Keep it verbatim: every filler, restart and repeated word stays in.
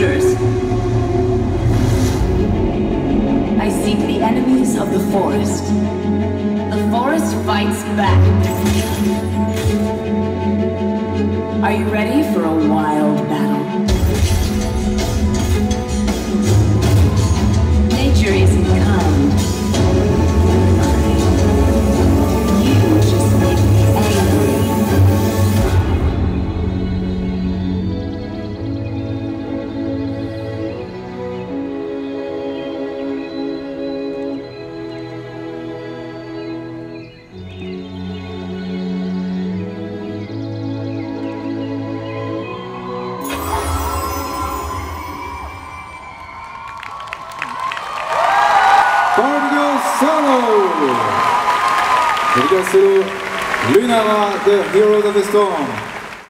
intruders. I seek the enemies of the forest. The forest fights back. Are you ready for a wild battle? Nature isn't kind. Here we go, Luna, the Heroes of the Storm.